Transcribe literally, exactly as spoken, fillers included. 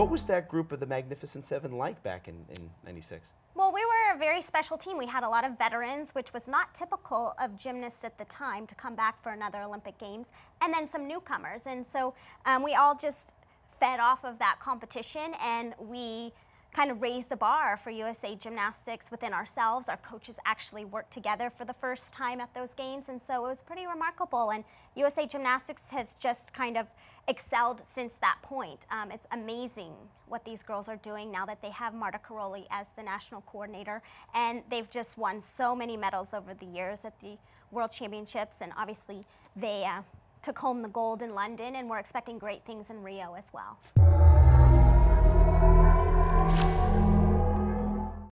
What was that group of the Magnificent Seven like back in ninety-six? Well, we were a very special team. We had a lot of veterans, which was not typical of gymnasts at the time to come back for another Olympic Games, and then some newcomers. And so um, we all just fed off of that competition, and we kind of raised the bar for U S A Gymnastics within ourselves. Our coaches actually worked together for the first time at those games, and so it was pretty remarkable. And U S A Gymnastics has just kind of excelled since that point. Um, it's amazing what these girls are doing now that they have Marta Caroli as the national coordinator, and they've just won so many medals over the years at the World Championships, and obviously they uh, took home the gold in London, and we're expecting great things in Rio as well. We'll be right back.